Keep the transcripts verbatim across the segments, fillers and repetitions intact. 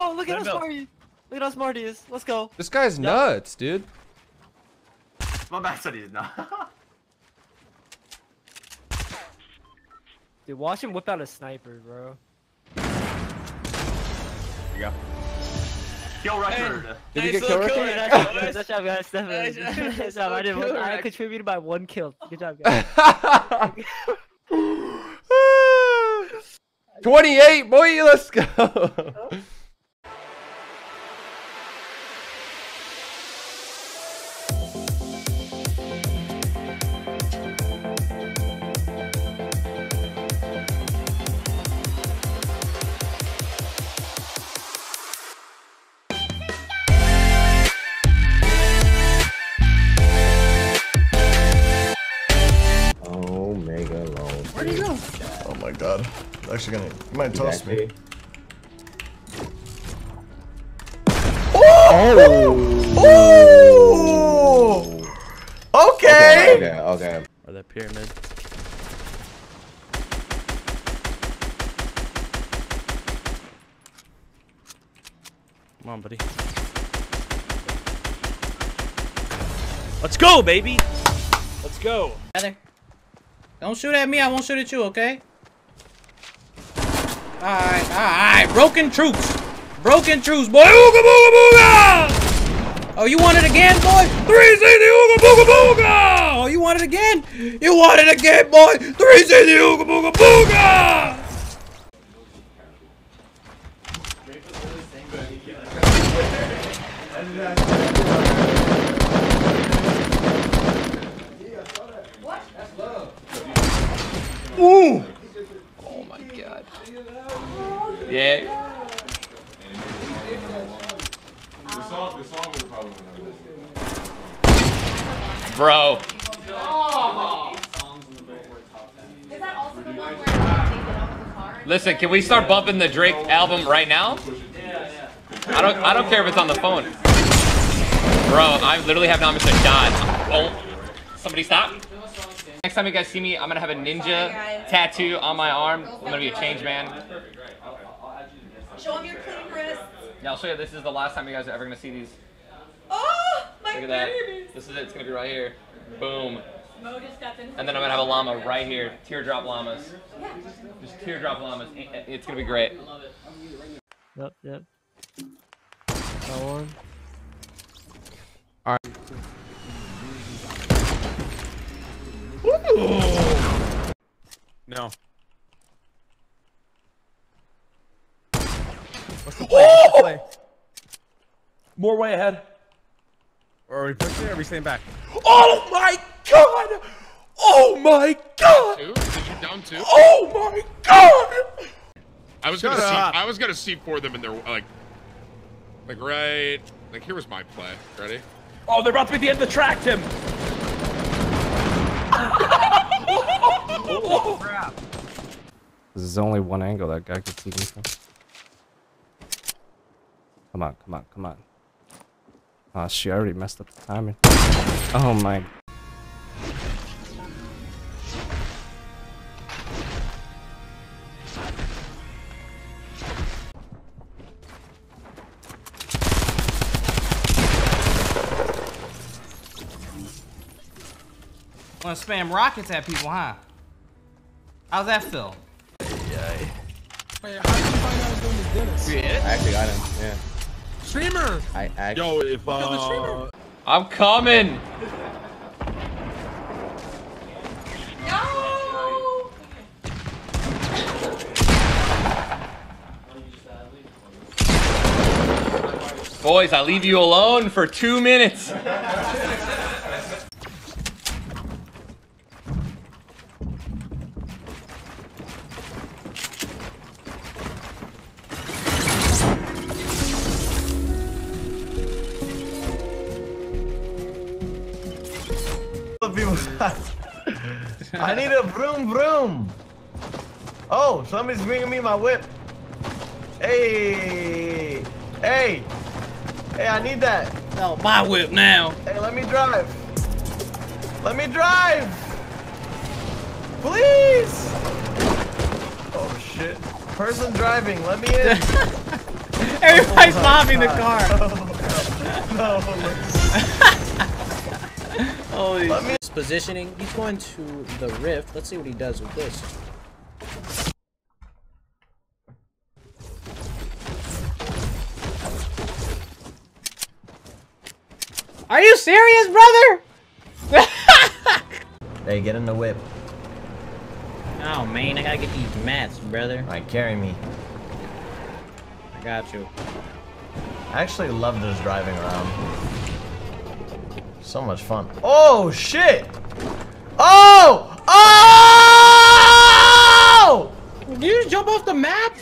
Oh, look at how smart he is. Look at how smart he is. Let's go. This guy's nuts, dude. My man said he's nuts. Dude, watch him whip out a sniper, bro. There you go. Kill record. Did you get kill record? Nice job, guys. Nice job. I did. I contributed by one kill. Good job, guys. twenty-eight, boy, let's go. Oh, mega long. Where'd he go? Oh my god. Actually, gonna you might toss me. Oh! Oh! Oh! Okay. Okay. Okay. Or that pyramid. Come on, buddy. Let's go, baby. Let's go. Don't shoot at me. I won't shoot at you. Okay. Alright, alright, broken troops! Broken troops, boy! Ooga booga booga! Oh, you want it again, boy? three sixty ooga booga booga! Oh, you want it again? You want it again, boy! three sixty ooga booga booga! Ooh! Oh my god. Yeah. Bro. Oh. Listen, can we start bumping the Drake album right now? I don't I don't care if it's on the phone. Bro, I literally have not missed a shot. Oh, somebody stop. Next time you guys see me, I'm gonna have a ninja tattoo on my arm. I'm gonna be a change man. Show them your clean wrists. Yeah, I'll show you. This is the last time you guys are ever gonna see these. Oh, my baby! Look at that. This is it. It's gonna be right here. Boom. And then I'm gonna have a llama right here. Teardrop llamas. Yeah. Just teardrop llamas. It's gonna be great. Yep, yep. That one. All right. Ooh. No. What's the play? Oh! What's the play? More way ahead. Or are we pushing or are we staying back? Oh my god! Oh my god! Two? Did you down two? Oh my god! I was Shut gonna up. see I was gonna C four them in their like like right like here was my play. Ready? Oh, they're about to be the end of the track, Tim! Oh, crap. This is only one angle that guy could see me from. Come on, come on, come on. Oh shit, I already messed up the timing. Oh my. Wanna spam rockets at people, huh? How's that feel? Yay. Wait, how did you find out I was doing this Dennis? Yeah. I actually got him, yeah. Streamer! I actually... Yo, if uh... Yo, the streamer. I'm coming! No! Boys, I leave you alone for two minutes! I need a vroom vroom. Oh, somebody's bringing me my whip. Hey, hey, hey! I need that. No, my whip now. Hey, let me drive. Let me drive, please. Oh shit! Person driving, let me in. Everybody's oh mobbing God. the car. Oh, no. Holy shit. He's positioning. He's going to the rift. Let's see what he does with this. Are you serious, brother? Hey, get in the whip. Oh man, I gotta get these mats, brother. Alright, carry me. I got you. I actually love just driving around. So much fun. Oh shit! Oh! Oh! Did you just jump off the map?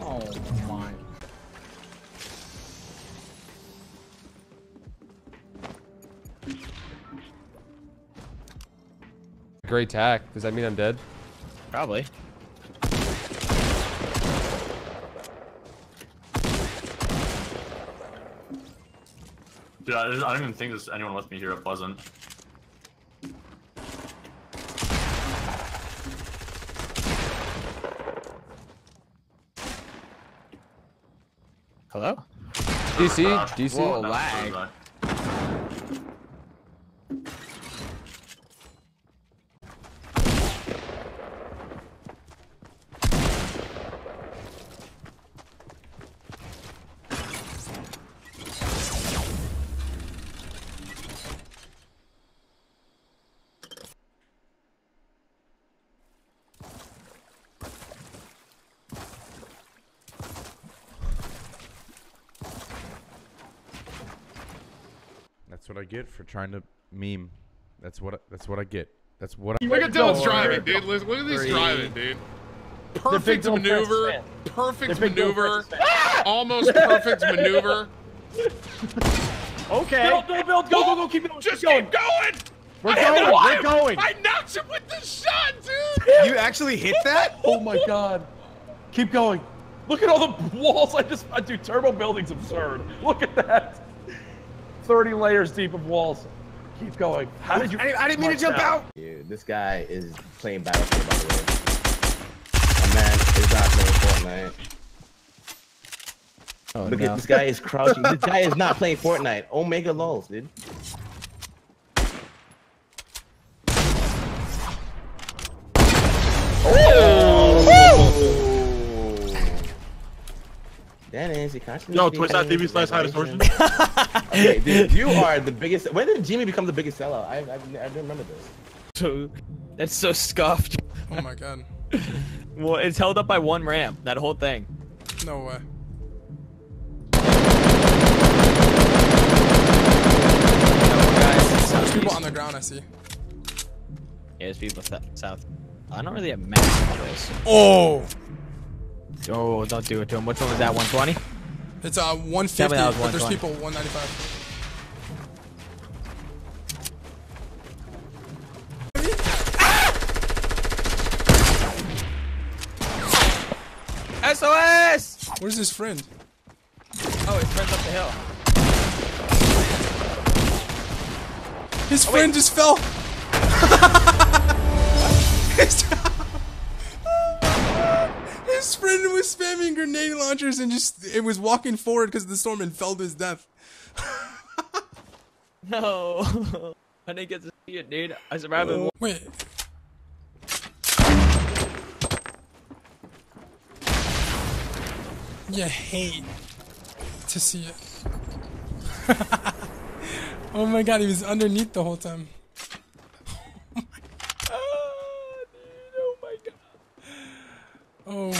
Oh my. Great tack. Does that mean I'm dead? Probably. Dude, I don't even think there's anyone with me here at Pleasant. Hello? D C? Oh, D C? Whoa, lag. That's what I get for trying to meme. That's what. I, that's what I get. That's what. I Look at Dylan's driving, dude. Look at these driving, dude. Perfect maneuver. Perfect maneuver. Almost perfect maneuver. Okay. Build, build, build. Go, go, go. Keep going. Just keep going. We're going. We're going. I knocked him with the shot, dude. You actually hit that? Oh my god. Keep going. Look at all the walls. I just. I do turbo building's absurd. Look at that. thirty layers deep of walls. Keep going. How did you? I, I didn't mean to jump out. out. Dude, this guy is playing Battlefield, by the way. My man is not playing Fortnite. Oh, Look no. at this guy is crouching. This guy is not playing Fortnite. Omega lulz, dude. That is a constant. No, twitch dot T V slash high distortion. Okay, dude, you are the biggest. When did Jimmy become the biggest sellout? I, I, I didn't remember this. So, that's so scuffed. Oh my god. Well, it's held up by one ramp, that whole thing. No way. No, guys, people on the ground, I see. Yeah, there's people south. I don't really have massive choice. Oh! Oh, don't do it to him. Which one was that? one twenty? It's uh one fifty, but there's people one ninety-five. Ah! S O S! Where's his friend? Oh, his friend's up the hill. His oh, friend wait. just fell! His friend was spamming grenade launchers and just it was walking forward because of the storm and fell to his death. No, I didn't get to see it, dude. I survived. Oh. Wait. You hate to see it. Oh my god, he was underneath the whole time. Oh.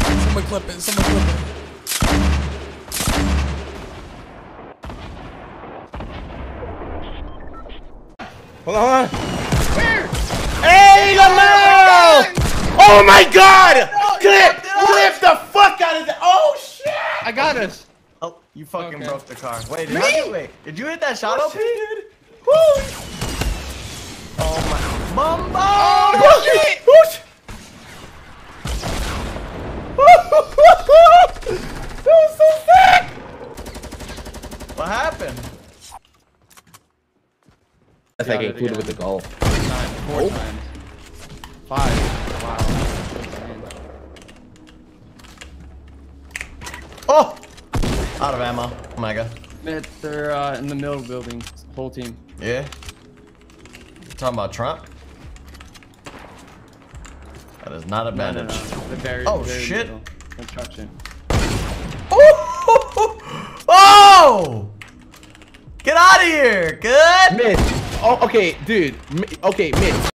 Someone clip it, someone clip it. Hold on, hold on. Where? Hey, you got metal! Oh my god! Oh, clip! Clip the fuck out of that! Oh shit! I got us. Oh, you fucking okay. broke the car. Wait, did, you, wait, did you hit that shot up? Oh my. Mumbo! Oh shit! Oh, shit. That was so sick! What happened? That's like included with the goal. Nine, four oh. times. Five. Wow. Oh! Out of ammo. Oh my god. They're uh, in the middle building. Whole team. Yeah. You're talking about Trump? That is not advantage. No, no, no. Very, oh very shit! Construction. Oh! Oh! Get out of here! Good. Mid. Oh, okay, dude. Okay, mid.